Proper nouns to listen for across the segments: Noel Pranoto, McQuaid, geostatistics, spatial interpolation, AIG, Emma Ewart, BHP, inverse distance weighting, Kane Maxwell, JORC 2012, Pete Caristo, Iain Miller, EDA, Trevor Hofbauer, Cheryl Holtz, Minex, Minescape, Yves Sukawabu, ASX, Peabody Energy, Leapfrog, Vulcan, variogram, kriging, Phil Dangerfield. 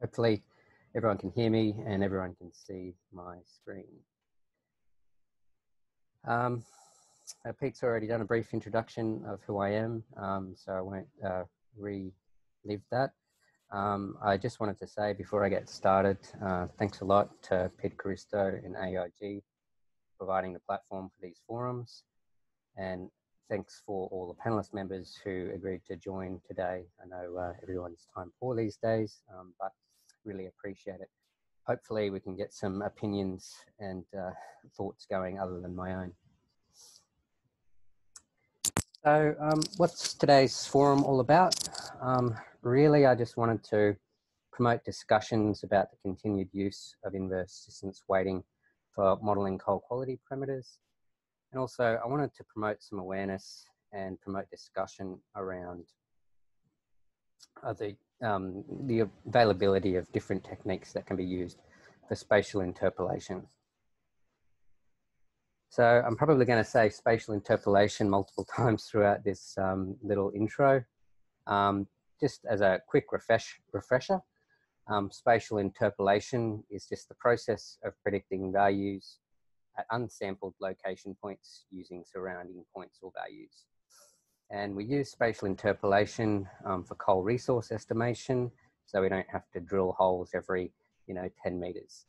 Hopefully everyone can hear me and everyone can see my screen. Pete's already done a brief introduction of who I am, so I won't relive that. I just wanted to say before I get started, thanks a lot to Pete Caristo and AIG for providing the platform for these forums, and thanks for all the panelist members who agreed to join today. I know everyone's time poor these days, but really appreciate it. Hopefully we can get some opinions and thoughts going other than my own. So what's today's forum all about? Really, I just wanted to promote discussions about the continued use of inverse distance weighting for modelling coal quality parameters. And also I wanted to promote some awareness and promote discussion around the availability of different techniques that can be used for spatial interpolation. So I'm probably going to say spatial interpolation multiple times throughout this little intro. Just as a quick refresher, spatial interpolation is just the process of predicting values at unsampled location points using surrounding points or values. And we use spatial interpolation for coal resource estimation, so we don't have to drill holes every 10 meters.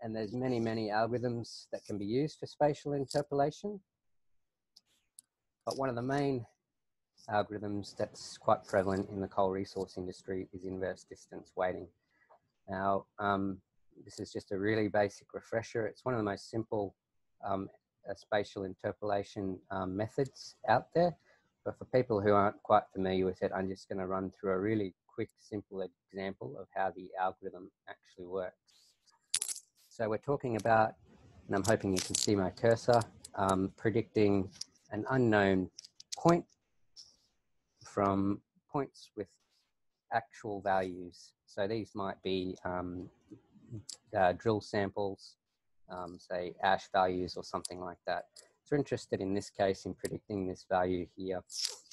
And there's many, many algorithms that can be used for spatial interpolation. But one of the main algorithms that's quite prevalent in the coal resource industry is inverse distance weighting. Now, this is just a really basic refresher. It's one of the most simple spatial interpolation methods out there. But for people who aren't quite familiar with it, I'm just going to run through a really quick, simple example of how the algorithm actually works. So we're talking about, and I'm hoping you can see my cursor, predicting an unknown point from points with actual values. So these might be drill samples, say ash values or something like that. So we're interested in this case in predicting this value here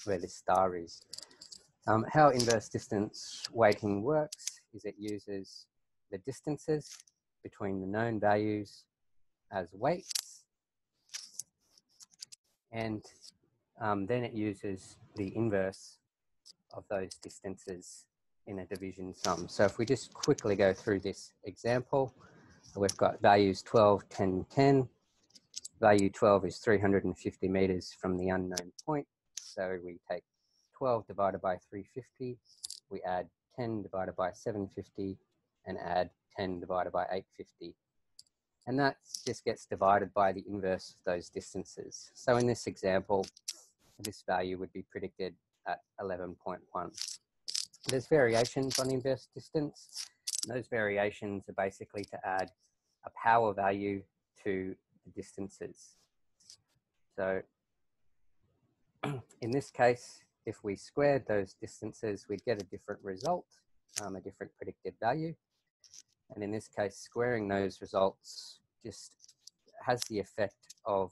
where this star is. How inverse distance weighting works is it uses the distances between the known values as weights, and then it uses the inverse of those distances in a division sum. So if we just quickly go through this example, we've got values 12, 10, 10. Value 12 is 350 meters from the unknown point. So we take 12 divided by 350, we add 10 divided by 750, and add 10 divided by 850. And that just gets divided by the inverse of those distances. So in this example, this value would be predicted at 11.1. There's variations on inverse distance. Those variations are basically to add a power value to the distances. So in this case, if we squared those distances, we'd get a different result, a different predicted value. And in this case, squaring those results just has the effect of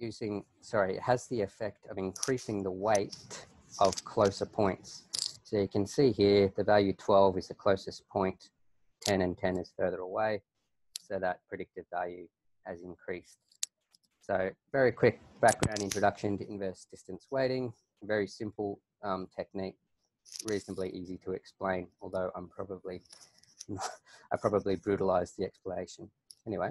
increasing the weight of closer points. So you can see here the value 12 is the closest point, 10 and 10 is further away, so that predicted value has increased. So very quick background introduction to inverse distance weighting, very simple technique, reasonably easy to explain, although I probably brutalized the explanation. Anyway,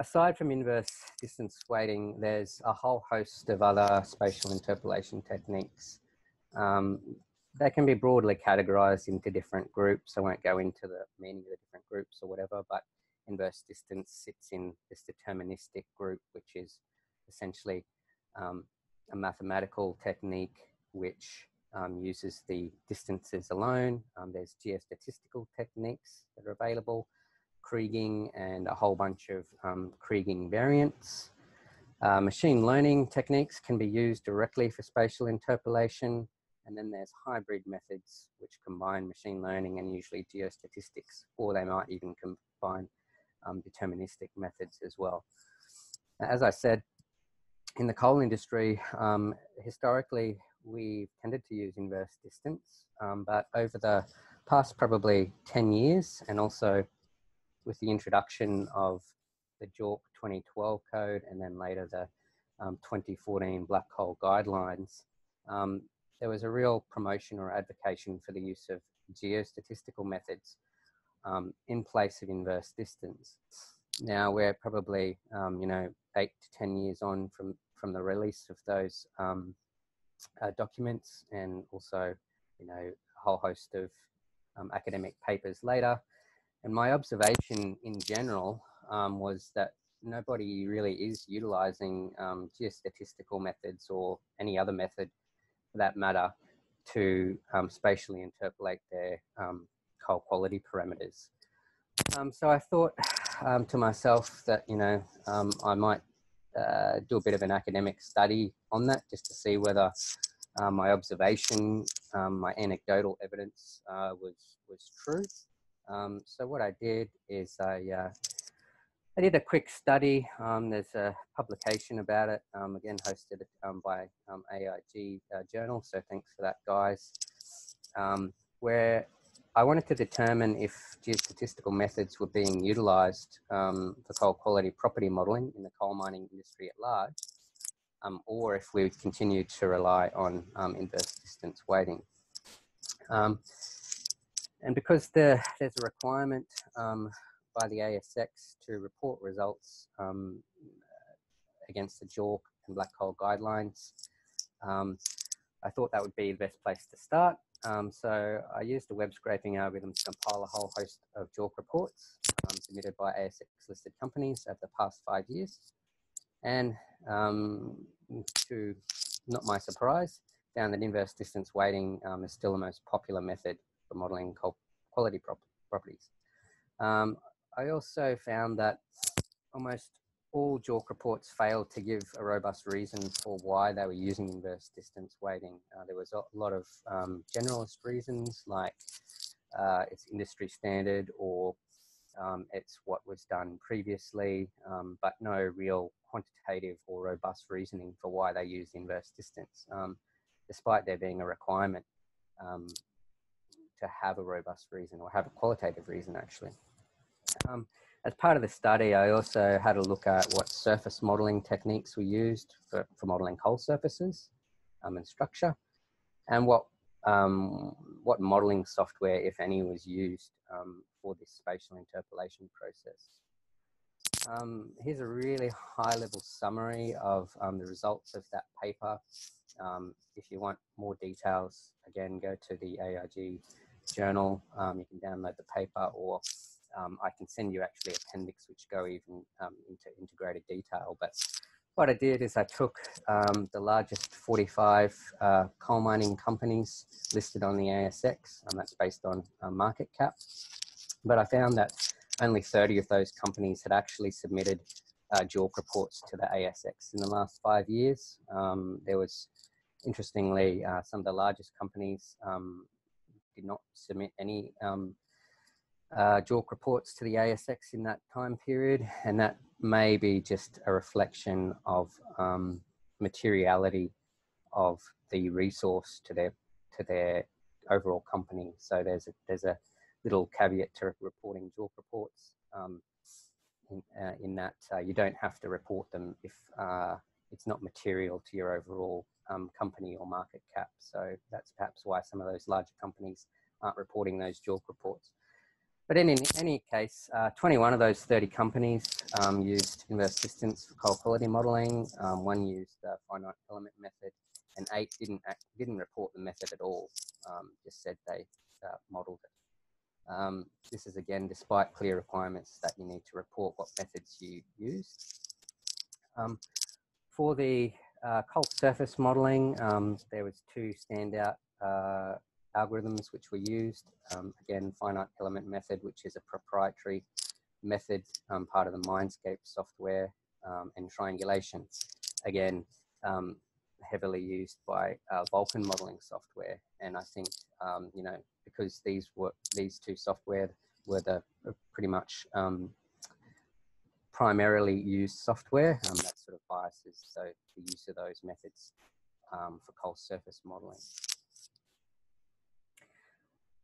aside from inverse distance weighting, there's a whole host of other spatial interpolation techniques. They can be broadly categorized into different groups. I won't go into the meaning of the different groups or whatever, but inverse distance sits in this deterministic group, which is essentially a mathematical technique which uses the distances alone. There's geostatistical techniques that are available, kriging, and a whole bunch of kriging variants. Machine learning techniques can be used directly for spatial interpolation, and then there's hybrid methods which combine machine learning and usually geostatistics, or they might even combine deterministic methods as well. Now, as I said, in the coal industry, historically, we've tended to use inverse distance, but over the past probably 10 years, and also with the introduction of the JORC 2012 code, and then later the 2014 black coal guidelines, there was a real promotion or advocation for the use of geostatistical methods in place of inverse distance. Now we're probably, 8 to 10 years on from the release of those documents, and also, a whole host of academic papers later. And my observation in general was that nobody really is utilising geostatistical methods or any other method for that matter to spatially interpolate their coal quality parameters. So I thought to myself that, I might do a bit of an academic study on that just to see whether my observation, my anecdotal evidence was true. So what I did is I did a quick study. There's a publication about it, again hosted by AIG journal, so thanks for that, guys, where I wanted to determine if geostatistical methods were being utilised for coal quality property modelling in the coal mining industry at large, or if we would continue to rely on inverse distance weighting. And because there's a requirement by the ASX to report results against the JORC and black coal guidelines, I thought that would be the best place to start. So I used a web scraping algorithm to compile a whole host of JORC reports submitted by ASX listed companies over the past 5 years. And to not my surprise, found that inverse distance weighting is still the most popular method for modelling coal quality properties. I also found that almost all JORC reports failed to give a robust reason for why they were using inverse distance weighting. There was a lot of generalist reasons, like it's industry standard, or it's what was done previously, but no real quantitative or robust reasoning for why they used inverse distance, despite there being a requirement to have a robust reason, or have a qualitative reason, actually. As part of the study, I also had a look at what surface modelling techniques were used for modelling coal surfaces and structure, and what modelling software, if any, was used for this spatial interpolation process. Here's a really high-level summary of the results of that paper. If you want more details, again, go to the AIG journal. You can download the paper, or I can send you actually appendix which go even into integrated detail. But what I did is I took the largest 45 coal mining companies listed on the ASX, and that's based on market cap. But I found that only 30 of those companies had actually submitted JORC reports to the ASX in the last 5 years. There was, interestingly, some of the largest companies did not submit any JORC reports to the ASX in that time period, and that may be just a reflection of materiality of the resource to their overall company. So there's a little caveat to reporting JORC reports in that you don't have to report them if it's not material to your overall company or market cap. So that's perhaps why some of those larger companies aren't reporting those JORC reports. But in any case, 21 of those 30 companies used inverse distance for coal quality modelling. One used the finite element method, and 8 didn't report the method at all. Just said they modelled it. This is again despite clear requirements that you need to report what methods you used. For the coal surface modelling, there was 2 standout algorithms which were used. Again, finite element method, which is a proprietary method, part of the Minescape software, and triangulation, again, heavily used by Vulcan modeling software. And I think, because these 2 software were the pretty much primarily use software. That sort of biases the use of those methods for coal surface modelling.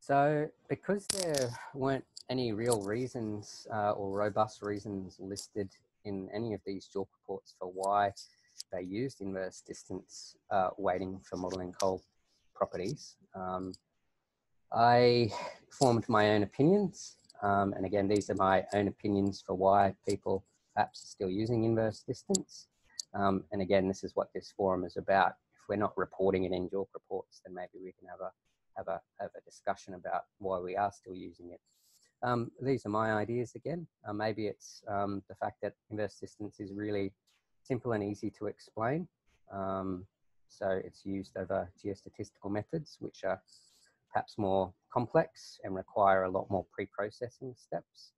So because there weren't any real reasons or robust reasons listed in any of these JORC reports for why they used inverse distance weighting for modelling coal properties, I formed my own opinions. And again, these are my own opinions for why people perhaps are still using inverse distance. And again, this is what this forum is about. If we're not reporting it in JORC reports, then maybe we can have a discussion about why we are still using it. These are my ideas again. Maybe it's the fact that inverse distance is really simple and easy to explain. So it's used over geostatistical methods, which are perhaps more complex and require a lot more pre-processing steps.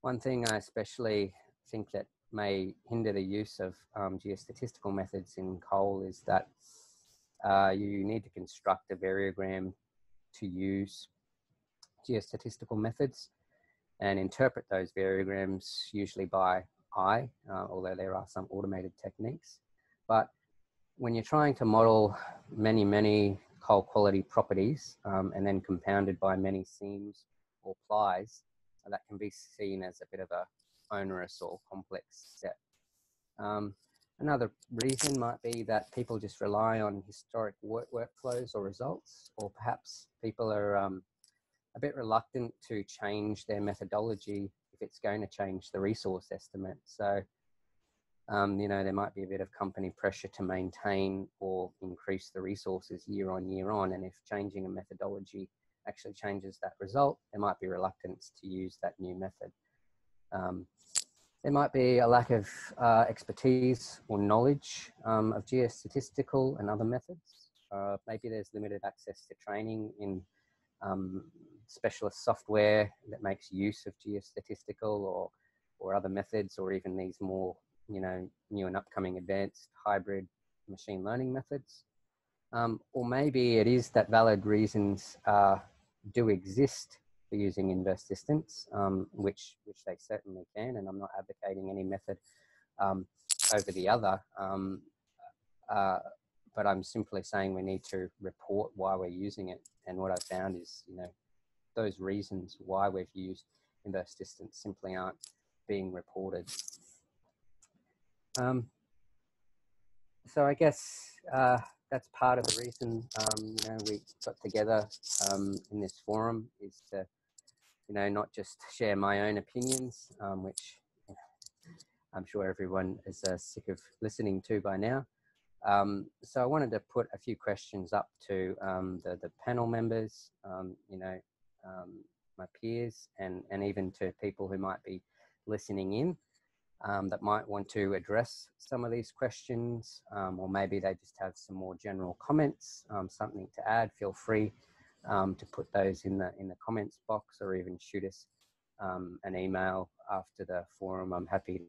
One thing I especially think that may hinder the use of geostatistical methods in coal is that you need to construct a variogram to use geostatistical methods and interpret those variograms usually by eye, although there are some automated techniques. But when you're trying to model many, many coal quality properties and then compounded by many seams or plies, that can be seen as a bit of a onerous or complex step. Another reason might be that people just rely on historic workflows or results, or perhaps people are a bit reluctant to change their methodology if it's going to change the resource estimate. So you know, there might be a bit of company pressure to maintain or increase the resources year on year on, and if changing a methodology actually changes that result, there might be reluctance to use that new method. There might be a lack of expertise or knowledge of geostatistical and other methods. Maybe there's limited access to training in specialist software that makes use of geostatistical or other methods, or even these more new and upcoming advanced hybrid machine learning methods. Or maybe it is that valid reasons do exist for using inverse distance, which they certainly can, and I'm not advocating any method over the other, but I'm simply saying we need to report why we're using it. And what I've found is, those reasons why we've used inverse distance simply aren't being reported. So I guess that's part of the reason we got together in this forum, is to not just share my own opinions, which I'm sure everyone is sick of listening to by now. So I wanted to put a few questions up to the panel members, my peers, and even to people who might be listening in. That might want to address some of these questions, or maybe they just have some more general comments, something to add. Feel free to put those in the comments box, or even shoot us an email after the forum. I'm happy.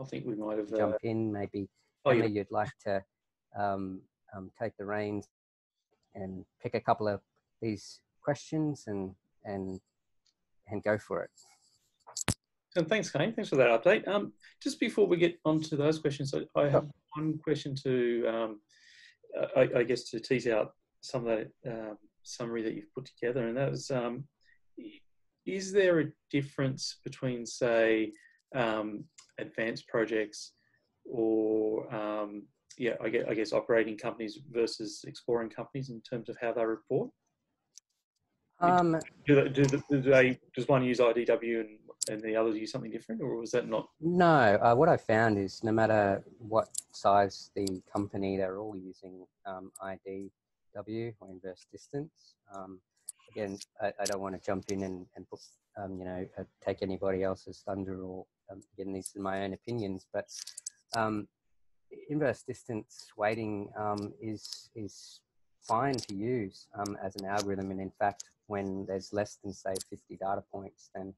I think we might have jump in. Maybe Emma, you'd like to. Take the reins and pick a couple of these questions and go for it. And thanks, Kane. Thanks for that update. Just before we get onto those questions, I have one question to, I guess, to tease out some of that summary that you've put together, and that is there a difference between, say, advanced projects or yeah, I guess operating companies versus exploring companies in terms of how they report? Does one use IDW and the other use something different, or was that not? No, what I found is no matter what size the company, they're all using IDW or inverse distance. Again, I don't want to jump in and put, take anybody else's thunder, or again, these are my own opinions, but inverse distance weighting is fine to use as an algorithm, and in fact, when there's less than, say, 50 data points, then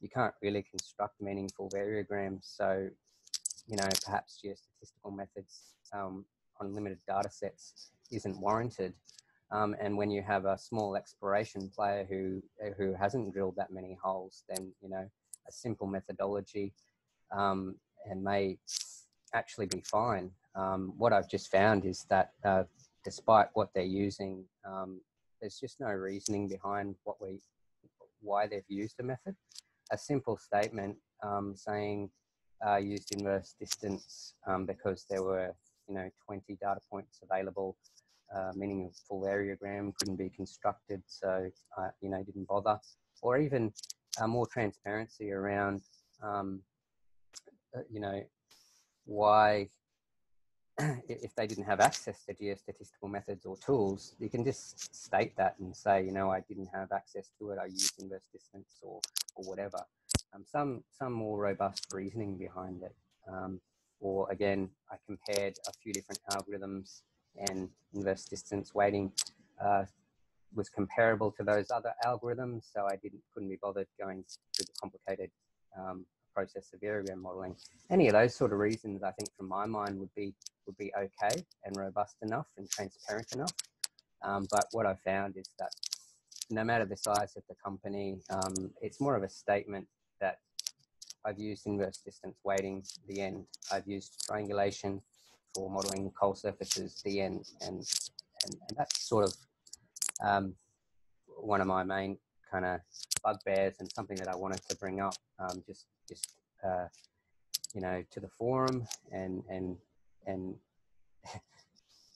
you can't really construct meaningful variograms. So, perhaps geostatistical methods on limited data sets isn't warranted. And when you have a small exploration player who hasn't drilled that many holes, then, you know, a simple methodology and may actually be fine. What I've just found is that despite what they're using, there's just no reasoning behind why they've used the method. A simple statement saying used inverse distance because there were, you know, 20 data points available, meaning a full variogram couldn't be constructed, so you know, didn't bother. Or even more transparency around, you know, why if they didn't have access to geostatistical methods or tools, you can just state that and say, you know, I didn't have access to it, I used inverse distance or whatever. Some more robust reasoning behind it. Or again, I compared a few different algorithms and inverse distance weighting was comparable to those other algorithms, so I couldn't be bothered going through the complicated process of variogram modelling. Any of those sort of reasons, I think, from my mind, would be okay and robust enough and transparent enough. But what I found is that no matter the size of the company, it's more of a statement that I've used inverse distance weighting, the end. I've used triangulation for modelling coal surfaces, the end. And that's sort of one of my main kind of bugbears and something that I wanted to bring up just you know, to the forum and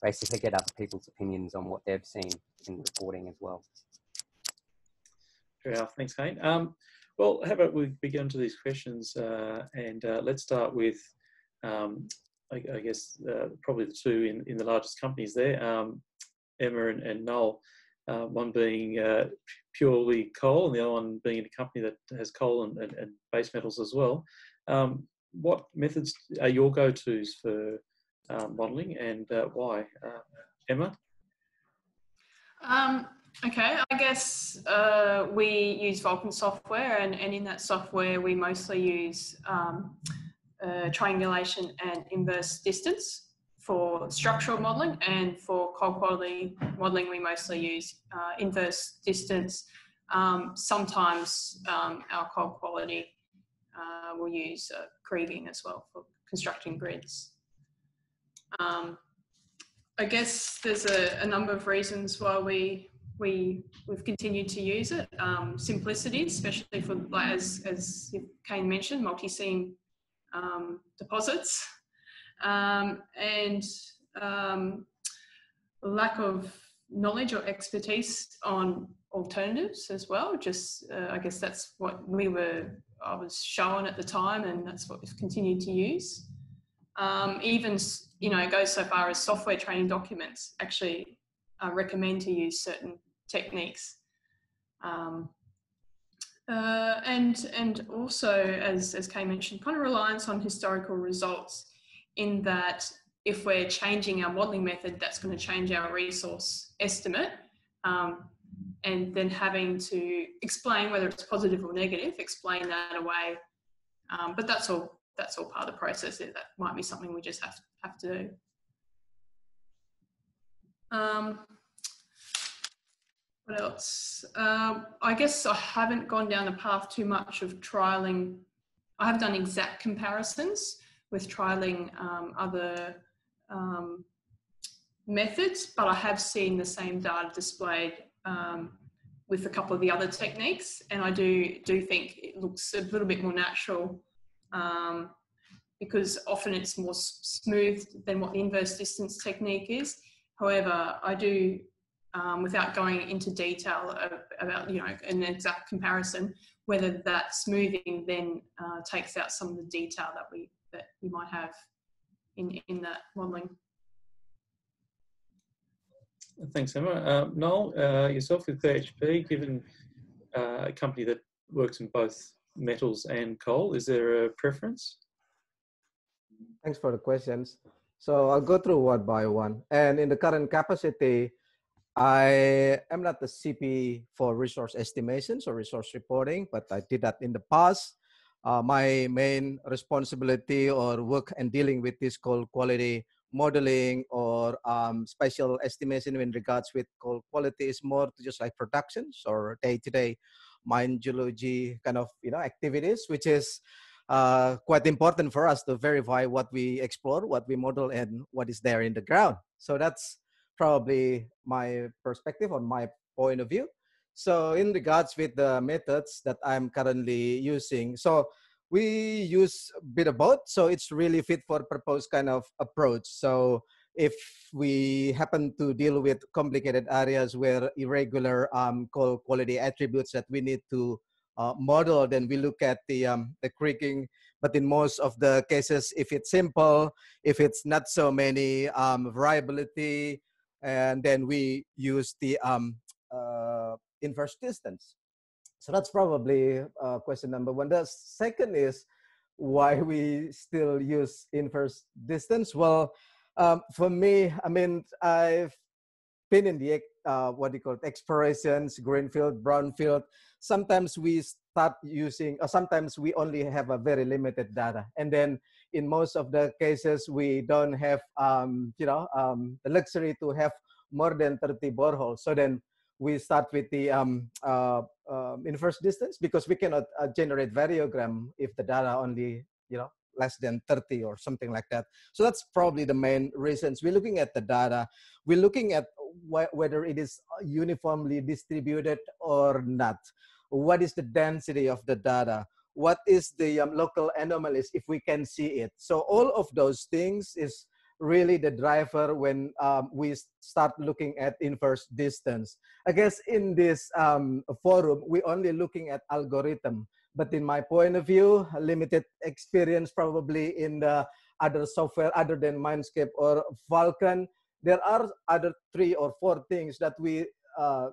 basically get other people's opinions on what they've seen in reporting as well. Fair enough. Thanks, Iain. Well, how about we get into these questions and let's start with, I guess, probably the two in the largest companies there, Emma and Noel, one being purely coal and the other one being in a company that has coal and base metals as well. What methods are your go-tos for modelling and why? Emma? Okay, I guess we use Vulcan software, and in that software we mostly use triangulation and inverse distance for structural modelling, and for coal quality modelling we mostly use inverse distance. Sometimes our coal quality we'll use kriging as well for constructing grids. I guess there's a number of reasons why we've continued to use it. Simplicity, especially for, like, as Kane mentioned, multi-seam deposits, and lack of knowledge or expertise on alternatives as well. Just I guess that's what I was shown at the time, and that's what we've continued to use. Even, you know, it goes so far as software training documents actually recommend to use certain techniques. And also, as Kay mentioned, kind of reliance on historical results, in that if we're changing our modelling method, that's going to change our resource estimate. And then having to explain whether it's positive or negative, explain that away. But that's all part of the process. That might be something we just have to do. What else? I guess I haven't gone down the path too much of trialing. I have done exact comparisons with trialing other methods, but I have seen the same data displayed with a couple of the other techniques, and I do think it looks a little bit more natural because often it's more smooth than what the inverse distance technique is. However, I do, without going into detail about, you know, an exact comparison, whether that smoothing then takes out some of the detail that you might have in that modelling. Thanks, Emma. Noel, yourself with BHP, given a company that works in both metals and coal, is there a preference? Thanks for the questions. So I'll go through one by one. And in the current capacity, I am not the CP for resource estimations or resource reporting, but I did that in the past. My main responsibility or work in dealing with this coal quality modeling or spatial estimation in regards with coal quality is more to just like productions or day-to-day mine geology kind of, you know, activities, which is quite important for us to verify what we explore, what we model, and what is there in the ground. So that's probably my perspective on my point of view. So in regards with the methods that I'm currently using, so we use a bit of both, so it's really fit for purpose kind of approach. So if we happen to deal with complicated areas where irregular coal quality attributes that we need to model, then we look at the kriging. But in most of the cases, if it's simple, if it's not so many variability, and then we use the inverse distance. So that's probably question number one. The second is why we still use inverse distance. Well, for me, I mean, I've been in the explorations, greenfield, brownfield. Sometimes we start using, or sometimes we only have a very limited data, and then in most of the cases we don't have, the luxury to have more than 30 boreholes. So then we start with the inverse distance because we cannot generate variogram if the data only, you know, less than 30 or something like that. So that's probably the main reasons. We're looking at the data. We're looking at whether it is uniformly distributed or not. What is the density of the data? What is the local anomalies if we can see it? So all of those things is really the driver when we start looking at inverse distance. I guess in this forum, we're only looking at algorithm. But in my point of view, limited experience probably in the other software other than Minescape or Vulcan, there are other 3 or 4 things that we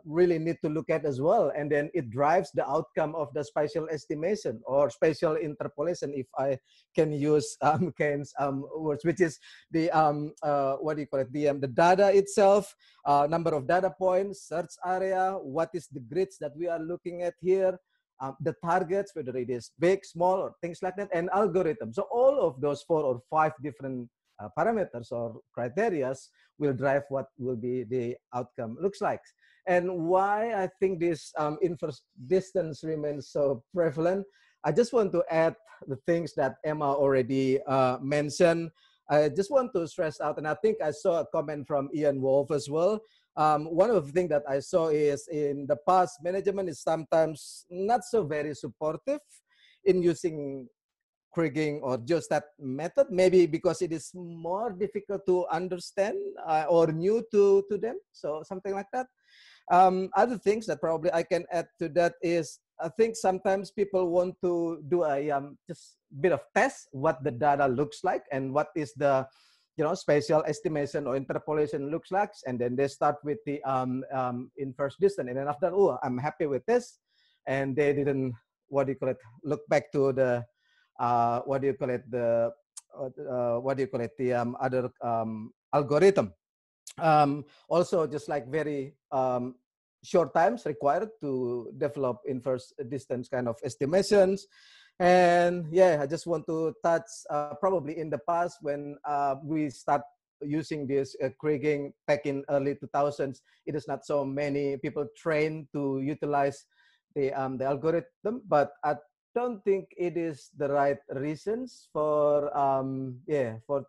really need to look at as well. And then it drives the outcome of the spatial estimation or spatial interpolation, if I can use Kane's words, which is the, the data itself, number of data points, search area, what is the grids that we are looking at here, the targets, whether it is big, small, or things like that, and algorithms. So all of those 4 or 5 different parameters or criterias will drive what will be the outcome looks like. And why I think this inverse distance remains so prevalent, I just want to add the things that Emma already mentioned. I just want to stress out, and I think I saw a comment from Iain Wolf as well. One of the things that I saw is in the past, management is sometimes not so very supportive in using kriging or geostat method, maybe because it is more difficult to understand or new to them, so something like that. Other things that probably I can add to that is, I think sometimes people want to do a just bit of test what the data looks like and what is the spatial estimation or interpolation looks like, and then they start with the inverse distance, and then after, oh, I'm happy with this, and they didn't look back to the other algorithm. Also, just like very short times required to develop inverse distance kind of estimations. And yeah, I just want to touch probably in the past when we start using this kriging back in early 2000s, it is not so many people trained to utilize the algorithm, but I don't think it is the right reasons for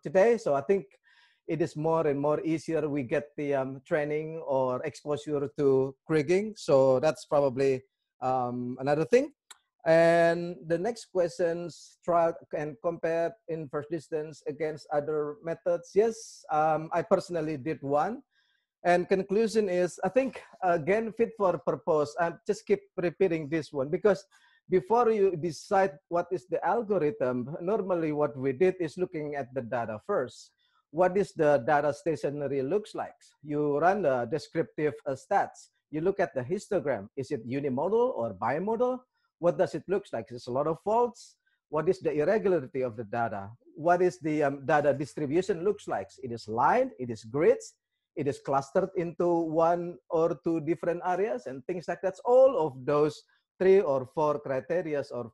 today. So I think it is more and more easier we get the training or exposure to kriging. So that's probably another thing. And the next questions, try and compare inverse distance against other methods. Yes, I personally did one. And conclusion is, I think, again, fit for purpose. I just keep repeating this one because before you decide what is the algorithm, normally what we did is looking at the data first. What is the data stationary looks like? You run the descriptive stats. You look at the histogram. Is it unimodal or bimodal? What does it look like? There's a lot of faults. What is the irregularity of the data? What is the data distribution looks like? It is lined, it is grids, it is clustered into 1 or 2 different areas and things like that. All of those 3 or 4 criteria or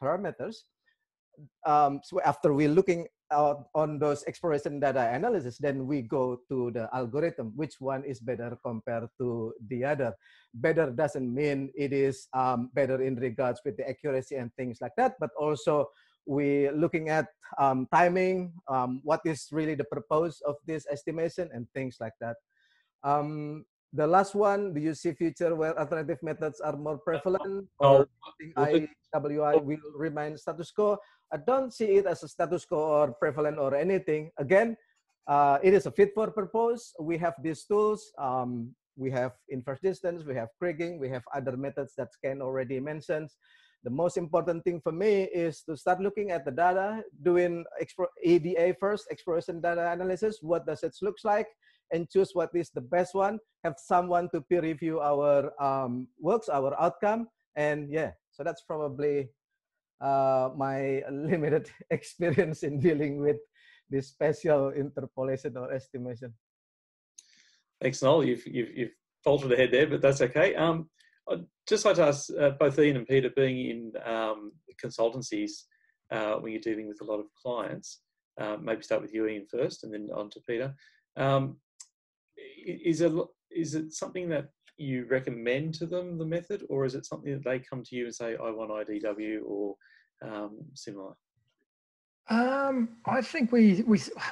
parameters. So after we're looking on those exploration data analysis, then we go to the algorithm, which one is better compared to the other. Better doesn't mean it is better in regards with the accuracy and things like that, but also we're looking at timing, what is really the purpose of this estimation and things like that. The last one, do you see future where alternative methods are more prevalent, or IWI will remain status quo? I don't see it as a status quo or prevalent or anything. Again, it is a fit for purpose. We have these tools. We have inverse distance, we have kriging, we have other methods that Ken already mentioned. The most important thing for me is to start looking at the data, doing EDA first, exploration data analysis. What does it look like? And choose what is the best one, have someone to peer review our works, our outcome, and yeah, so that's probably my limited experience in dealing with this spatial interpolation or estimation. Thanks, Noel. You've faltered ahead there, but that's okay. I'd just like to ask both Iain and Peter, being in consultancies, when you're dealing with a lot of clients, maybe start with you, Iain, first, and then on to Peter. Is it something that you recommend to them, the method, or is it something that they come to you and say, I want IDW or similar? I think we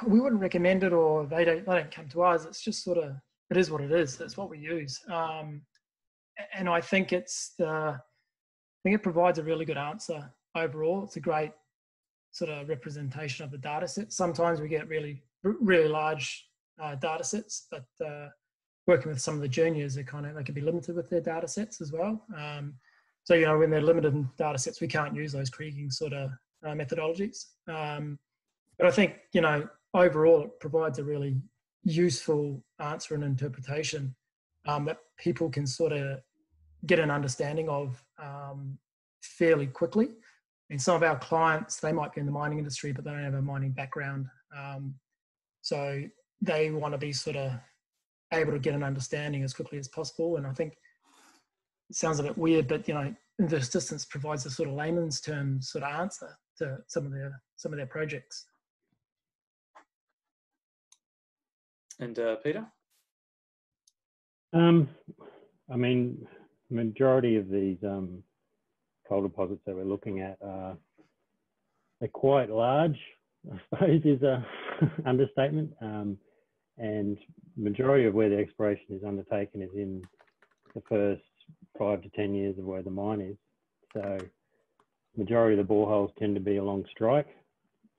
wouldn't recommend it, or they don't come to us. It's just sort of, it is what it is. That's what we use. And I think it provides a really good answer overall. It's a great sort of representation of the data set. Sometimes we get really large data sets, but working with some of the juniors, they can be limited with their data sets as well. So, you know, when they're limited in data sets, we can't use those kriging sort of methodologies. But I think, you know, overall it provides a really useful answer and interpretation that people can sort of get an understanding of fairly quickly. And some of our clients, they might be in the mining industry, but they don't have a mining background. So they want to be sort of able to get an understanding as quickly as possible. And I think it sounds a bit weird, but, you know, inverse distance provides a sort of layman's term sort of answer to some of their projects. And Peter? I mean, majority of these coal deposits that we're looking at, they're quite large, I suppose, is a understatement, and majority of where the exploration is undertaken is in the first 5 to 10 years of where the mine is. So majority of the boreholes tend to be along strike,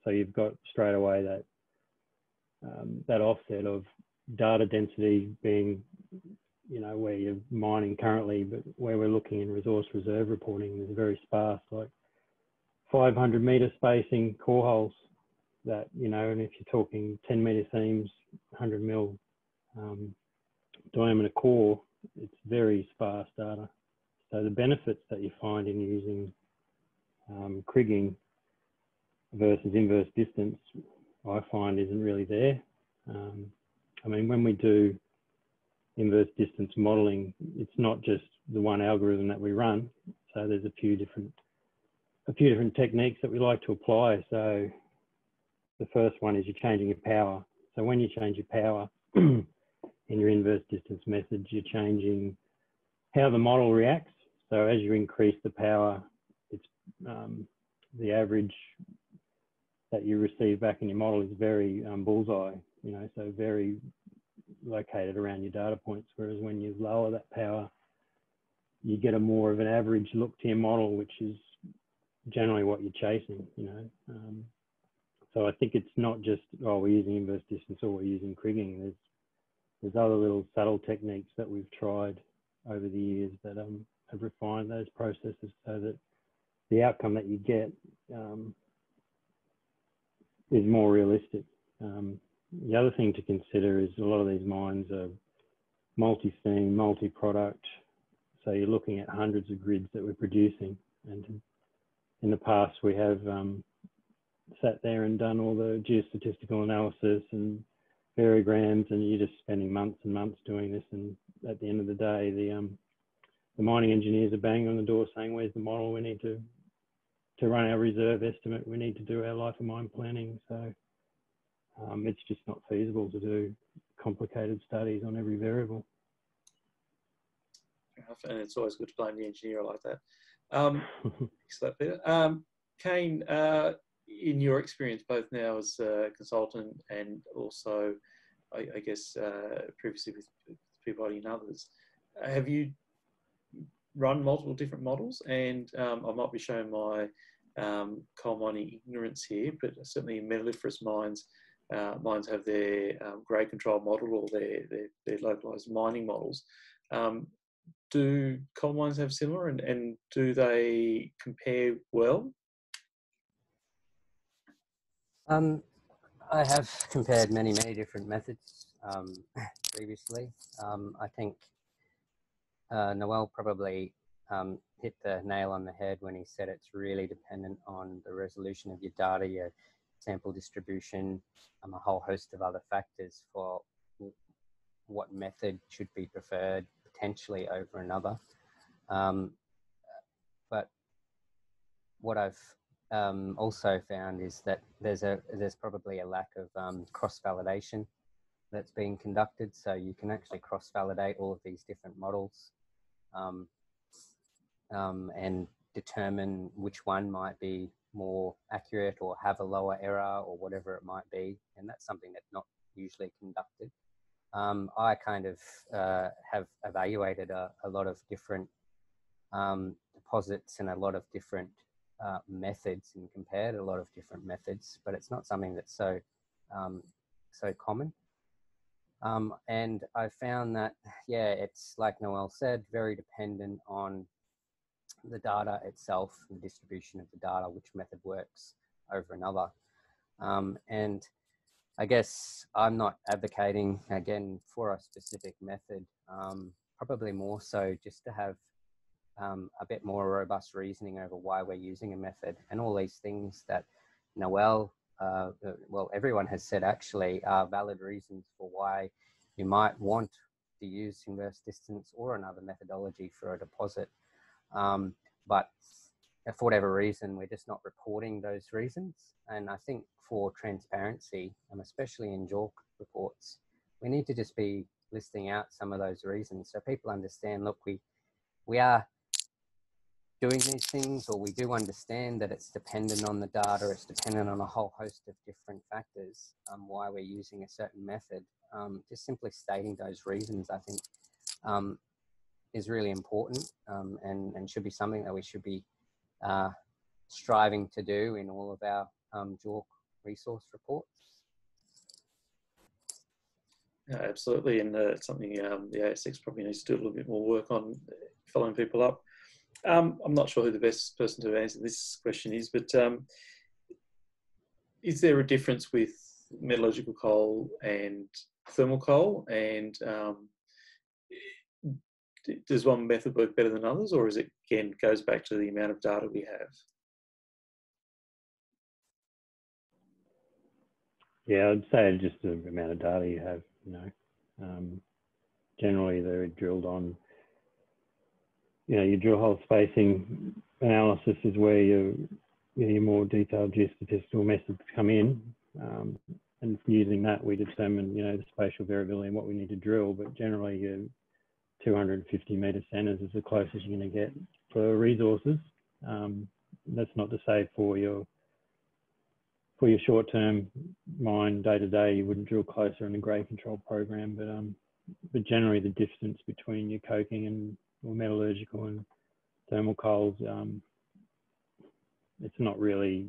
so you've got straight away that that offset of data density being, you know, where you're mining currently, but where we're looking in resource reserve reporting is very sparse, like 500-meter spacing core holes. That, you know, and if you're talking 10-meter seams, 100 mil diameter core, it's very sparse data. So the benefits that you find in using kriging versus inverse distance, I find isn't really there. I mean, when we do inverse distance modelling, it's not just the one algorithm that we run. So there's a few different techniques that we like to apply. So the first one is you're changing your power. So when you change your power in your inverse distance method, you're changing how the model reacts. So as you increase the power, it's the average that you receive back in your model is very bullseye, you know, so very located around your data points. Whereas when you lower that power, you get a more of an average look to your model, which is generally what you're chasing, you know. So I think it's not just, oh, we're using inverse distance or we're using kriging. There's other little subtle techniques that we've tried over the years that have refined those processes so that the outcome that you get is more realistic. The other thing to consider is a lot of these mines are multi-seam, multi-product. So you're looking at hundreds of grids that we're producing. And in the past we have sat there and done all the geostatistical analysis and variograms, and you're just spending months and months doing this, and at the end of the day the mining engineers are banging on the door saying, where's the model? We need to run our reserve estimate, we need to do our life of mine planning. So It's just not feasible to do complicated studies on every variable. And it's always good to blame the engineer like that. Excellent. Kane, in your experience, both now as a consultant and also, I guess, previously with Peabody and others, have you run multiple different models? And I might be showing my coal mining ignorance here, but certainly in metalliferous mines, mines have their grade control model or their localised mining models. Do coal mines have similar, and do they compare well? I have compared many different methods previously. I think Noel probably hit the nail on the head when he said it's really dependent on the resolution of your data, your sample distribution, and a whole host of other factors for what method should be preferred potentially over another. But what I've also found is that there's probably a lack of cross-validation that's being conducted, so you can actually cross-validate all of these different models and determine which one might be more accurate or have a lower error or whatever it might be, and that's something that's not usually conducted. I kind of have evaluated a lot of different deposits and a lot of different methods and compared a lot of different methods, but it's not something that's so so common. And I found that, yeah, it's like Noel said, very dependent on the data itself, the distribution of the data, which method works over another. And I guess I'm not advocating, again, for a specific method, probably more so just to have a bit more robust reasoning over why we're using a method. And all these things that Noel, well, everyone has said actually are valid reasons for why you might want to use inverse distance or another methodology for a deposit. But for whatever reason, we're just not reporting those reasons. And I think for transparency, and especially in JORC reports, we need to just be listing out some of those reasons so people understand, look, we are doing these things, or we do understand that it's dependent on the data, it's dependent on a whole host of different factors, why we're using a certain method. Just simply stating those reasons, I think, is really important, and should be something that we should be striving to do in all of our JORC resource reports. Yeah, absolutely, and it's something the ASX probably needs to do a little bit more work on, following people up. I'm not sure who the best person to answer this question is, but is there a difference with metallurgical coal and thermal coal, and does one method work better than others, or is it, again, goes back to the amount of data we have? Yeah, I'd say just the amount of data you have, you know. Generally, they're drilled on, you know, your drill hole spacing analysis is where your more detailed geostatistical methods come in. And using that, we determine, you know, the spatial variability and what we need to drill, but generally, your 250-metre centres is the closest you're going to get for resources. That's not to say for your short-term mine day-to-day, you wouldn't drill closer in a grade control program, but generally the distance between your coking and or metallurgical and thermal coals, it's not really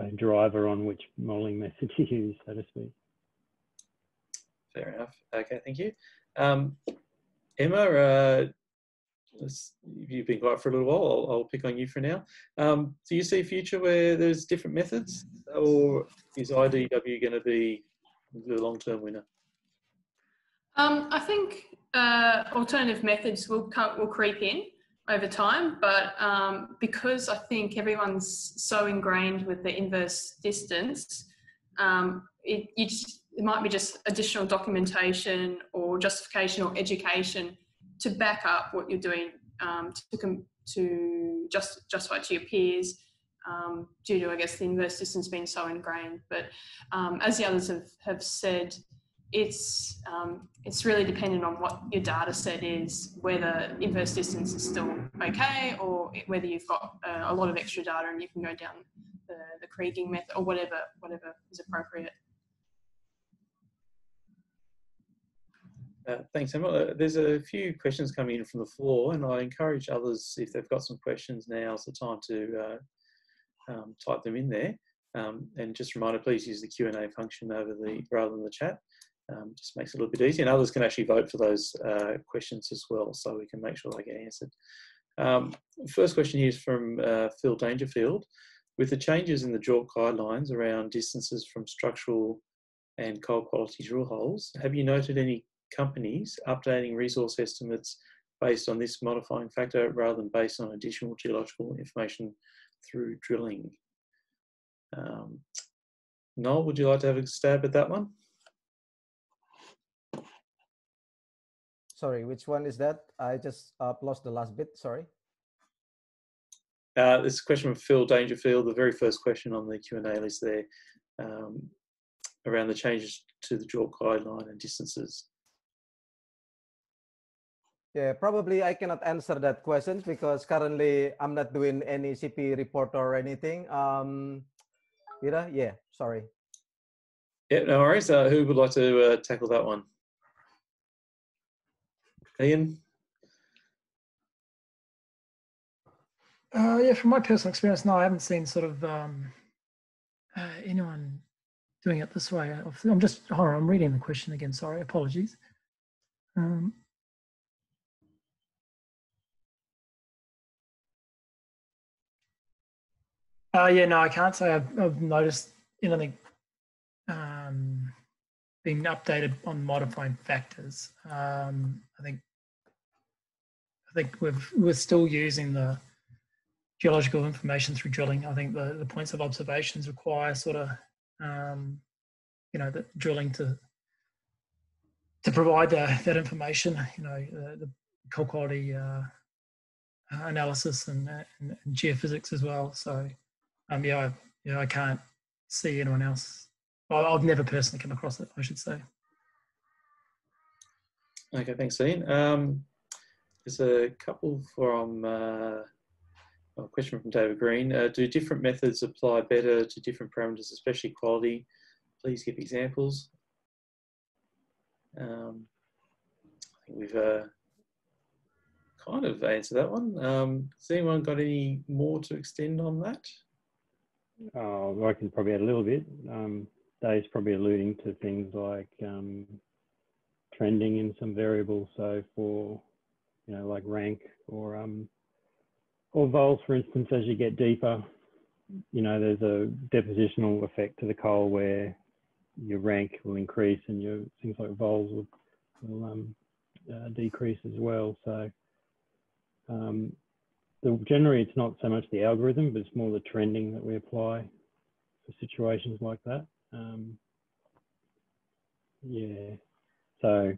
a driver on which modelling method you use, so to speak. Fair enough. Okay, thank you. Emma, you've been quiet for a little while. I'll pick on you for now. Do you see a future where there's different methods, or is IDW going to be the long-term winner? I think alternative methods will creep in over time, but because I think everyone's so ingrained with the inverse distance, it might be just additional documentation or justification or education to back up what you're doing, to justify to your peers, due to, I guess, the inverse distance being so ingrained. But as the others have said, it's really dependent on what your data set is, whether inverse distance is still okay, or whether you've got a lot of extra data and you can go down the kriging method or whatever is appropriate. Thanks, Emma. There's a few questions coming in from the floor, and I encourage others, if they've got some questions, now's the time to type them in there. And just a reminder, please use the Q&A function rather than the chat. Just makes it a little bit easier, and others can actually vote for those questions as well, so we can make sure they get answered. First question here is from Phil Dangerfield. With the changes in the JORC guidelines around distances from structural and coal quality drill holes, have you noted any companies updating resource estimates based on this modifying factor rather than based on additional geological information through drilling? Noel, would you like to have a stab at that one? Sorry, which one is that? I just lost the last bit, sorry. This is a question from Phil Dangerfield, the very first question on the Q&A list there, around the changes to the JORC guideline and distances. Yeah, probably I cannot answer that question because currently I'm not doing any CP report or anything. Peter? Yeah, sorry. Yeah, no worries. Who would like to tackle that one? Ian? Yeah, from my personal experience, no, I haven't seen sort of anyone doing it this way. I'm reading the question again, sorry, apologies. Yeah, no, I can't say I've noticed anything being updated on modifying factors. I think we're still using the geological information through drilling. I think the points of observations require sort of the drilling to provide that information. You know, the coal quality analysis and geophysics as well. So. I can't see anyone else. Well, I've never personally come across it, I should say. Okay, thanks, Ian. There's a couple from a question from David Green. Do different methods apply better to different parameters, especially quality? Please give examples. I think we've kind of answered that one. Has anyone got any more to extend on that? I can probably add a little bit. Dave's probably alluding to things like trending in some variables. So for, like rank or vols, for instance, as you get deeper, there's a depositional effect to the coal where your rank will increase and your things like vols will decrease as well. So generally, it's not so much the algorithm, but it's more the trending that we apply for situations like that. Yeah, so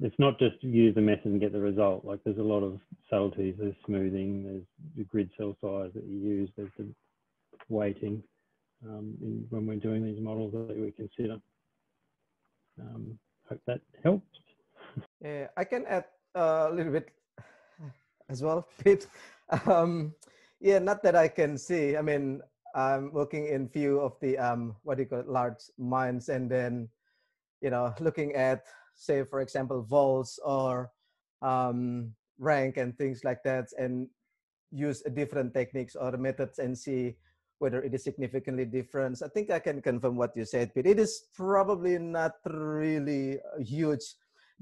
it's not just use the method and get the result. Like there's a lot of subtleties. There's smoothing. There's the grid cell size that you use. There's the weighting when we're doing these models that we consider. Hope that helps. Yeah, I can add a little bit as well, Pete. Yeah, not that I can see. I mean, I'm working in view of the large mines, and then looking at, say, for example, vols or rank and things like that, and use different techniques or methods and see whether it is significantly different. I think I can confirm what you said, Pete. It is probably not really huge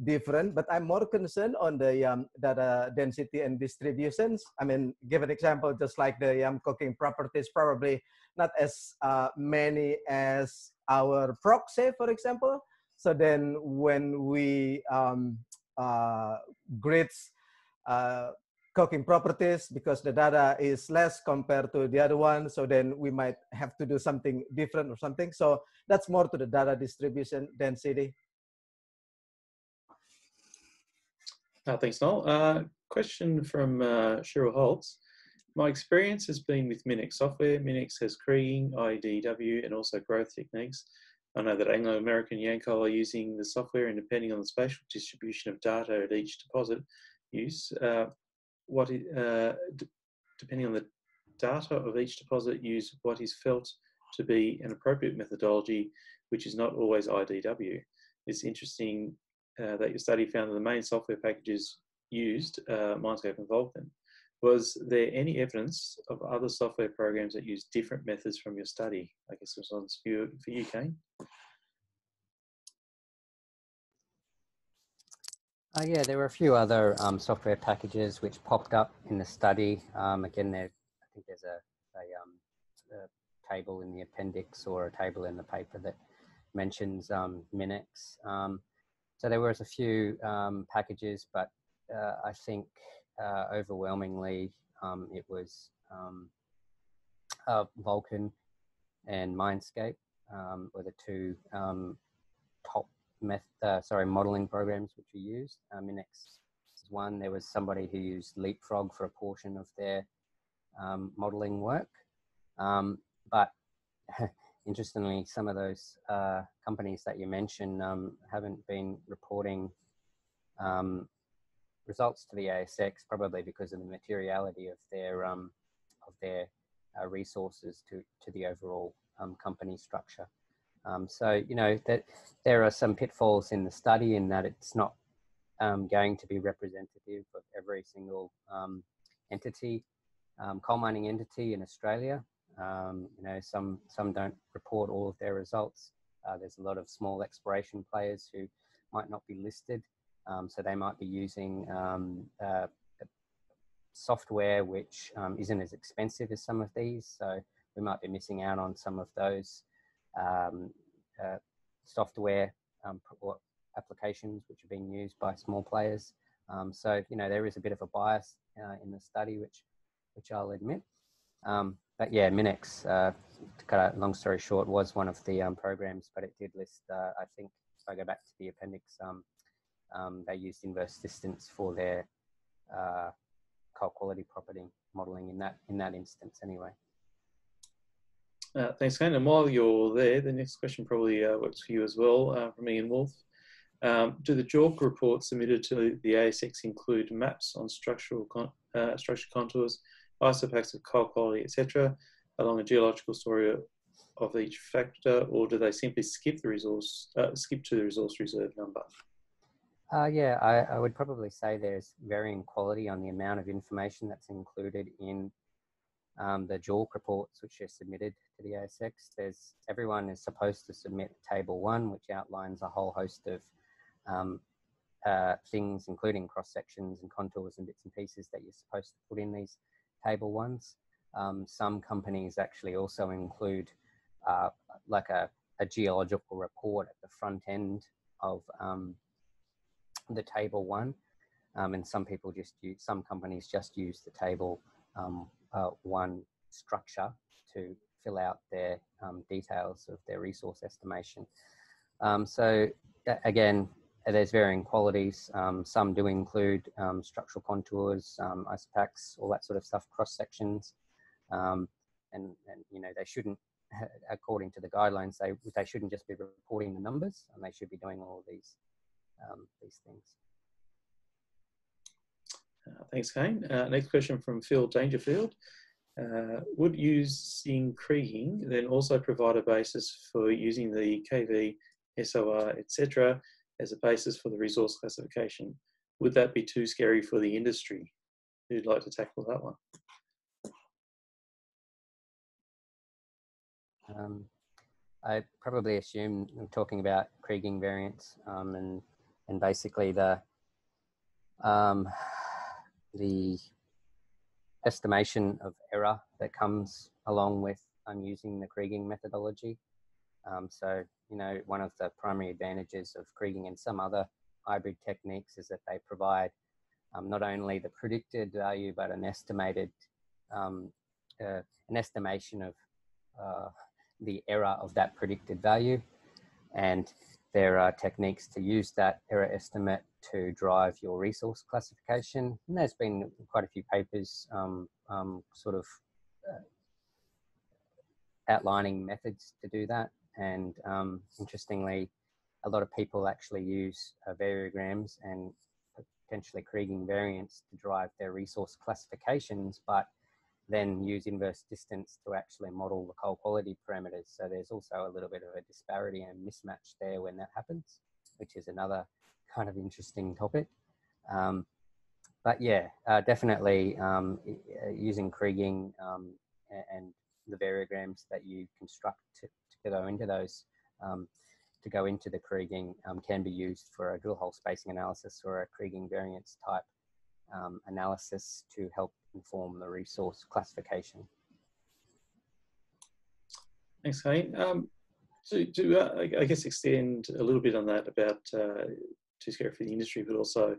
different, but I'm more concerned on the data density and distributions. I mean, give an example, just like the cooking properties, probably not as many as our proc, say, for example. So then when we grid cooking properties, because the data is less compared to the other one, so then we might have to do something different or something. So that's more to the data distribution density. Thanks, Noel. Question from Cheryl Holtz. My experience has been with Minex software. Minex has kriging, IDW, and also growth techniques. I know that Anglo-American Yanco are using the software, and depending on the spatial distribution of data at each deposit use, depending on the data of each deposit use, what is felt to be an appropriate methodology, which is not always IDW. It's interesting that your study found that the main software packages used, Minescape and Vulcan. Was there any evidence of other software programs that use different methods from your study? I guess it was on skew for you, Kane. Yeah, there were a few other software packages which popped up in the study. Again, I think there's a table in the appendix or a table in the paper that mentions Minex. So there was a few packages, but I think overwhelmingly it was Vulcan and Minescape were the two top modeling programs which we used. Minex is one. There was somebody who used Leapfrog for a portion of their modeling work, but interestingly, some of those companies that you mentioned haven't been reporting results to the ASX, probably because of the materiality of their resources to the overall company structure. So you know that there are some pitfalls in the study in that it's not going to be representative of every single entity, coal mining entity in Australia. You know, some don't report all of their results. There's a lot of small exploration players who might not be listed. So they might be using software which isn't as expensive as some of these. So we might be missing out on some of those software applications which are being used by small players. So, you know, there is a bit of a bias in the study, which I'll admit. But yeah, Minex, to cut a long story short, was one of the programs, but it did list, I think, if I go back to the appendix, they used inverse distance for their coal quality property modelling in that instance, anyway. Thanks, Kane. And while you're there, the next question probably works for you as well, from Iain Wolfe. Do the JORC reports submitted to the ASX include maps on structural structure contours, isopachs of coal quality, etc., along a geological story of each factor, or do they simply skip the resource, skip to the resource reserve number? Yeah, I would probably say there's varying quality on the amount of information that's included in the JORC reports which are submitted to the ASX. Everyone is supposed to submit Table 1, which outlines a whole host of things, including cross-sections and contours and bits and pieces that you're supposed to put in these Table 1s. Some companies actually also include like a geological report at the front end of the Table 1, and some companies just use the Table 1 structure to fill out their details of their resource estimation. So again, there's varying qualities. Some do include structural contours, isopachs, all that sort of stuff, cross sections, and you know, they shouldn't, according to the guidelines, they shouldn't just be reporting the numbers, and they should be doing all of these things. Thanks, Kane. Next question from Phil Dangerfield. Would using kriging then also provide a basis for using the KV, SOR, etc. as a basis for the resource classification? Would that be too scary for the industry? Who'd like to tackle that one? I probably assume I'm talking about kriging variants, and basically the estimation of error that comes along with using the kriging methodology. So, you know, one of the primary advantages of kriging and some other hybrid techniques is that they provide not only the predicted value, but an estimated, an estimation of the error of that predicted value. And there are techniques to use that error estimate to drive your resource classification. And there's been quite a few papers sort of outlining methods to do that. And interestingly, a lot of people actually use variograms and potentially kriging variants to drive their resource classifications, but then use inverse distance to actually model the coal quality parameters. So there's also a little bit of a disparity and mismatch there when that happens, which is another kind of interesting topic. But yeah, definitely using kriging and the variograms that you construct to go into those, to go into the kriging can be used for a drill hole spacing analysis or a kriging variance type analysis to help inform the resource classification. Thanks, Iain. I guess extend a little bit on that about too scary for the industry, but also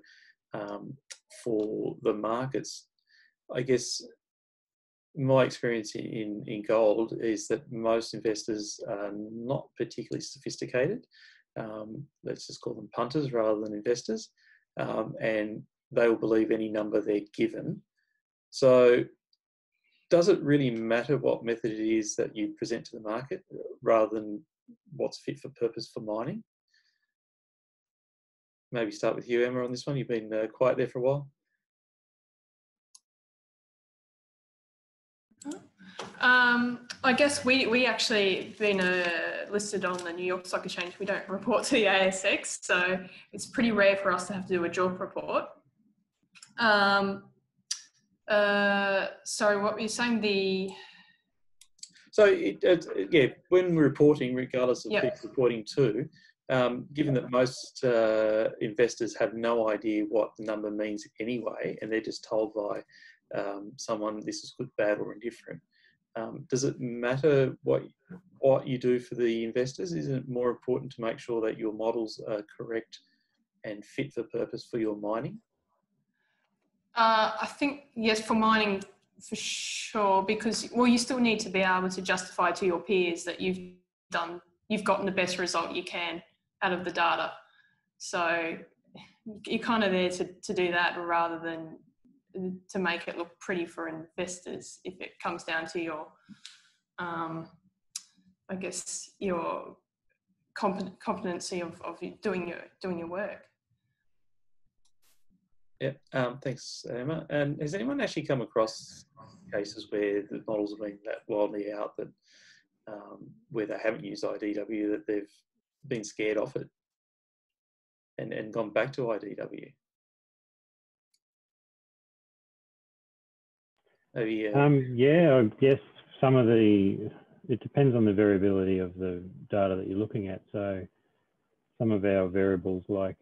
for the markets. I guess my experience in gold is that most investors are not particularly sophisticated. Let's just call them punters rather than investors, and they will believe any number they're given. So does it really matter what method it is that you present to the market rather than what's fit for purpose for mining? Maybe start with you, Emma, on this one. You've been quiet there for a while. I guess we actually been listed on the New York Stock Exchange. We don't report to the ASX, so it's pretty rare for us to have to do a JORC report. Sorry, what were you saying? So yeah, when we're reporting, regardless of who's reporting to, given that most investors have no idea what the number means anyway, and they're just told by someone this is good, bad, or indifferent. Does it matter what you do for the investors? Isn't it more important to make sure that your models are correct and fit for purpose for your mining? I think, yes, for mining, for sure, because, well, you still need to be able to justify to your peers that you've gotten the best result you can out of the data. So you're kind of there to do that rather than to make it look pretty for investors if it comes down to your, I guess, your competency of doing your work. Yeah, thanks, Emma. And has anyone actually come across cases where the models have been that wildly out that where they haven't used IDW, that they've been scared off it and gone back to IDW? Maybe, yeah, I guess some of the, it depends on the variability of the data that you're looking at. So some of our variables like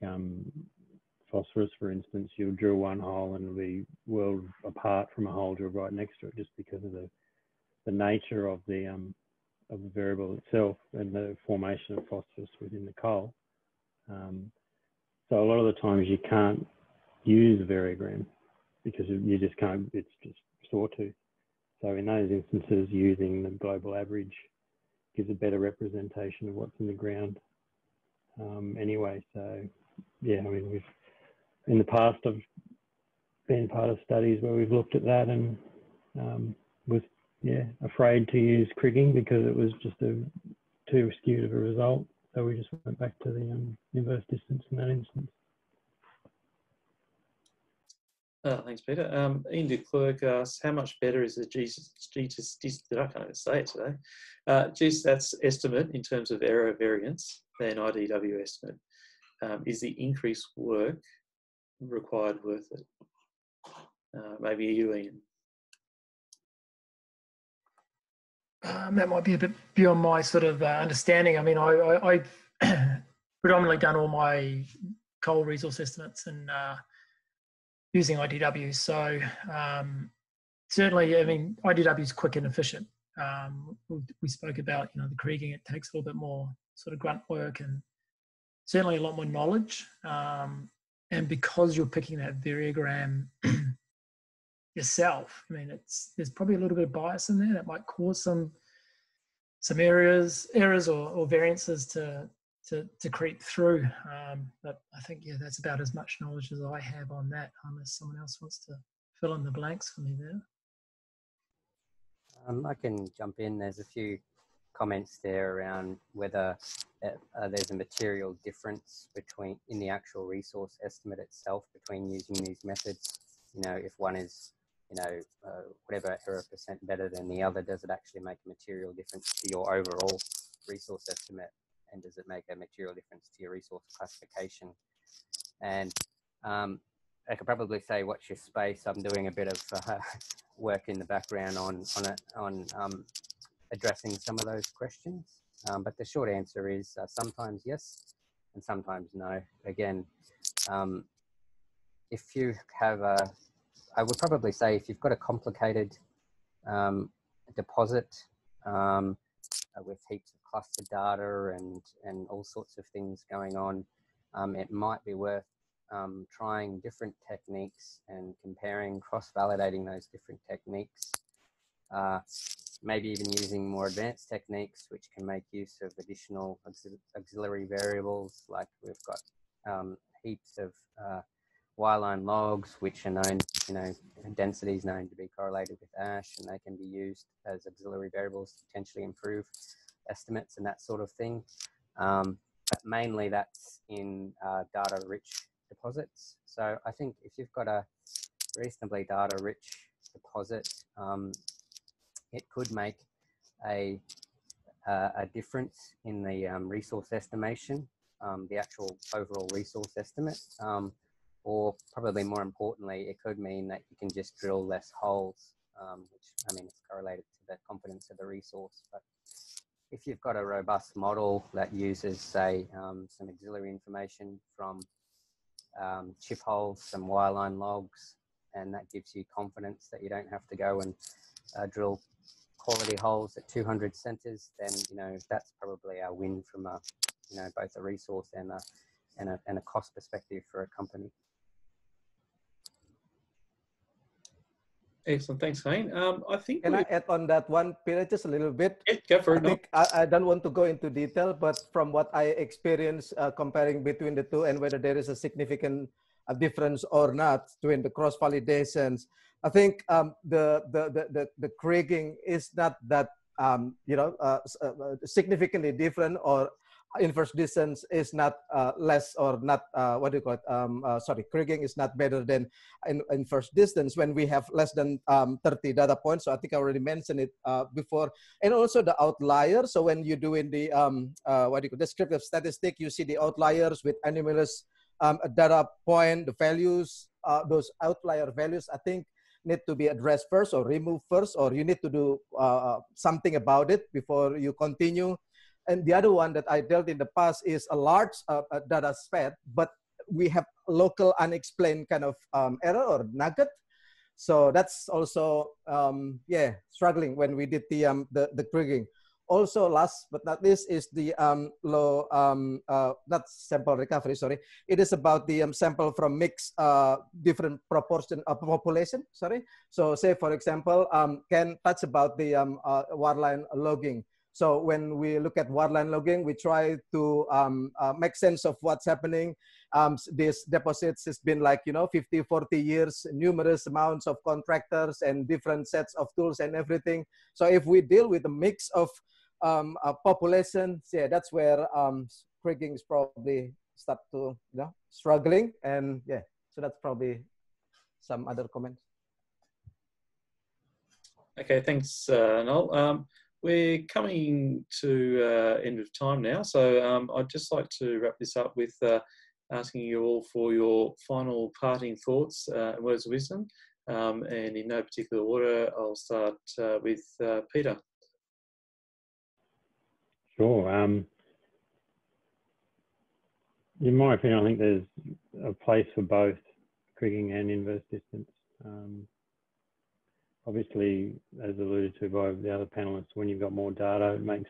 phosphorus, for instance, you'll drill one hole and it'll be well apart from a hole drilled right next to it, just because of the nature of the variable itself and the formation of phosphorus within the coal. So a lot of the times you can't use a variogram because you just can't, it's just sawtooth. So in those instances, using the global average gives a better representation of what's in the ground anyway. So yeah, I mean, we've, in the past, I've been part of studies where we've looked at that and was, yeah, afraid to use kriging because it was just too skewed of a result. So we just went back to the inverse distance in that instance. Thanks, Peter. Ian de Klerk asks, how much better is the GStats estimate in terms of error variance than IDW estimate? Is the increased work required worth it? Maybe you, Ian. That might be a bit beyond my sort of understanding. I mean, I've predominantly done all my coal resource estimates and using IDW. So certainly, I mean, IDW is quick and efficient. We spoke about, you know, the kriging, it takes a little bit more sort of grunt work and certainly a lot more knowledge. And because you're picking that variogram yourself, I mean, there's probably a little bit of bias in there that might cause some errors or variances to creep through. But I think, yeah, that's about as much knowledge as I have on that, unless someone else wants to fill in the blanks for me there. I can jump in. There's a few comments there around whether there's a material difference between in the actual resource estimate itself between using these methods. You know, if one is, you know, whatever error percent better than the other, does it actually make a material difference to your overall resource estimate? And does it make a material difference to your resource classification? And I could probably say, watch your space. I'm doing a bit of work in the background on addressing some of those questions. But the short answer is sometimes yes, and sometimes no. Again, if you have a, I would probably say if you've got a complicated deposit with heaps of cluster data and all sorts of things going on, it might be worth trying different techniques and comparing, cross-validating those different techniques. Maybe even using more advanced techniques, which can make use of additional auxiliary variables. Like we've got heaps of Y-line logs, which are known, you know, densities known to be correlated with ash, and they can be used as auxiliary variables to potentially improve estimates and that sort of thing. But mainly that's in data-rich deposits. So I think if you've got a reasonably data-rich deposit, it could make a difference in the resource estimation, the actual overall resource estimate, or probably more importantly, it could mean that you can just drill less holes, which, I mean, it's correlated to the confidence of the resource. But if you've got a robust model that uses, say, some auxiliary information from chip holes, some Y-line logs, and that gives you confidence that you don't have to go and drill quality holes at 200 centres, then, you know, that's probably a win from a, you know, both a resource and a cost perspective for a company. Excellent, thanks, Iain. I think. Can I add on that one, Peter, just a little bit? Yeah, go for it. I don't want to go into detail, but from what I experienced comparing between the two and whether there is a significant difference or not between the cross validations, I think the kriging is not that you know significantly different, or inverse distance is not less or not what do you call it? Sorry, kriging is not better than inverse distance when we have less than 30 data points. So I think I already mentioned it before, and also the outlier. So when you do in the what do you call descriptive statistic, you see the outliers with anomalous data point, the values, those outlier values. I think need to be addressed first or removed first, or you need to do something about it before you continue. And the other one that I dealt in the past is a large data set, but we have local unexplained kind of error or nugget. So that's also, yeah, struggling when we did the kriging. Also, last but not least is the low, not sample recovery, sorry. It is about the sample from mixed different proportion of population, sorry. So say, for example, Ken touched about the wireline logging. So when we look at wireline logging, we try to make sense of what's happening. These deposits has been like, you know, 50, 40 years, numerous amounts of contractors and different sets of tools and everything. So if we deal with a mix of populations, yeah, that's where kriging is probably start to, you know, struggling. And yeah, so that's probably some other comments. Okay, thanks, Noel. We're coming to end of time now, so I'd just like to wrap this up with asking you all for your final parting thoughts and words of wisdom, and in no particular order. I'll start with Peter. Sure. In my opinion, I think there's a place for both kriging and inverse distance. Obviously, as alluded to by the other panelists, when you've got more data, it makes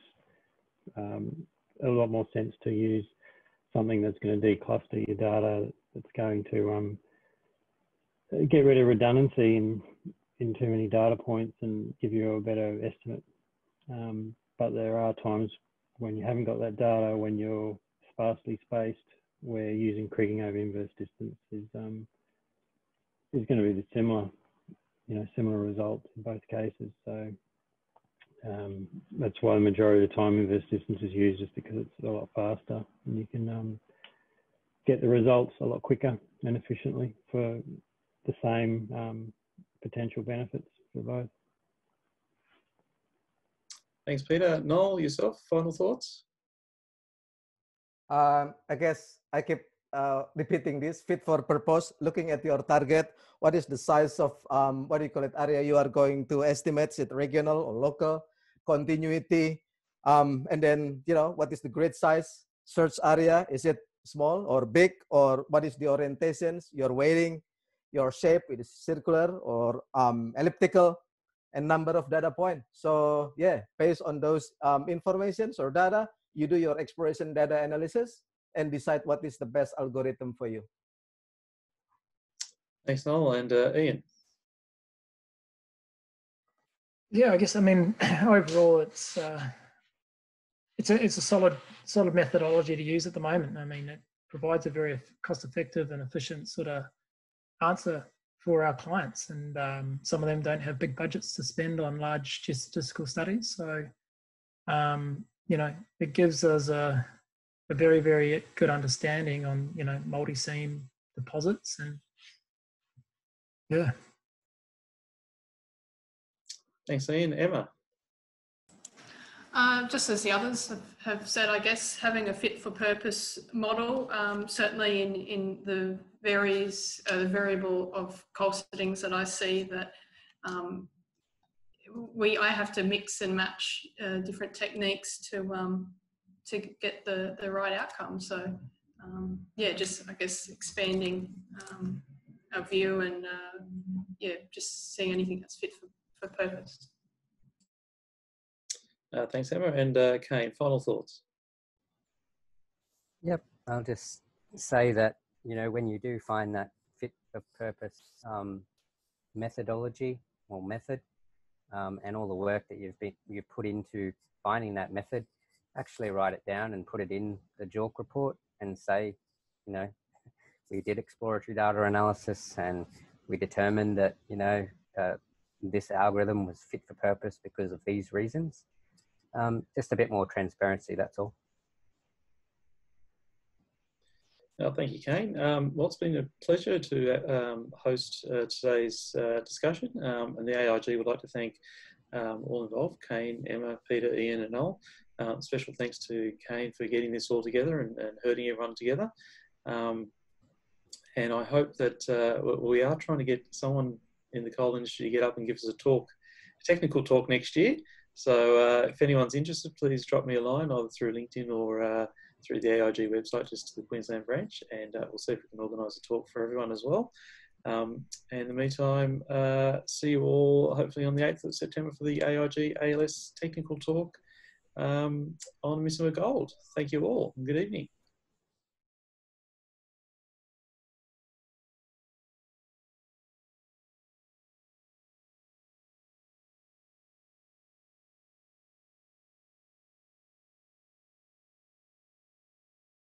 a lot more sense to use something that's going to decluster your data, that's going to get rid of redundancy in too many data points and give you a better estimate. But there are times when you haven't got that data, when you're sparsely spaced, where using kriging over inverse distance is going to be the similar, similar results in both cases. So that's why the majority of the time inverse distance is used, just because it's a lot faster and you can get the results a lot quicker and efficiently for the same potential benefits for both. Thanks, Peter. Noel, yourself, final thoughts? I guess I keep repeating this, fit for purpose, looking at your target. What is the size of, what do you call it, area you are going to estimate? Is it regional or local? Continuity. And then, what is the grid size? Search area, is it small or big? Or what is the orientations? Your weighting, your shape, it is circular or elliptical, and number of data points. So yeah, based on those informations or data, you do your exploration data analysis and decide what is the best algorithm for you. Thanks, Noel. And Iain? Yeah, I guess, I mean, overall, it's a solid methodology to use at the moment. I mean, it provides a very cost-effective and efficient sort of answer for our clients. And some of them don't have big budgets to spend on large geostatistical studies. So, it gives us a very, very good understanding on, multi-seam deposits, and yeah. Thanks, Iain. Emma? Just as the others have said, I guess having a fit for purpose model, certainly in the variable of coal settings that I see, that I have to mix and match different techniques to get the right outcome. So yeah, just I guess expanding our view and yeah, just seeing anything that's fit for purpose. Thanks, Emma. And Kane, final thoughts? Yep, I'll just say that, when you do find that fit for purpose methodology or method, and all the work that you put into finding that method, actually write it down and put it in the JORC report and say, we did exploratory data analysis and we determined that, this algorithm was fit for purpose because of these reasons. Just a bit more transparency, that's all. Oh, thank you, Kane. Well, it's been a pleasure to host today's discussion, and the AIG would like to thank all involved, Kane, Emma, Peter, Iain and Noel. Special thanks to Kane for getting this all together and herding everyone together. And I hope that we are trying to get someone in the coal industry to get up and give us a technical talk next year. So if anyone's interested, please drop me a line either through LinkedIn or through the AIG website, just to the Queensland branch, and we'll see if we can organise a talk for everyone as well. And in the meantime, see you all hopefully on the 8th of September for the AIG ALS technical talk on Midsummer Gold. Thank you all, and good evening.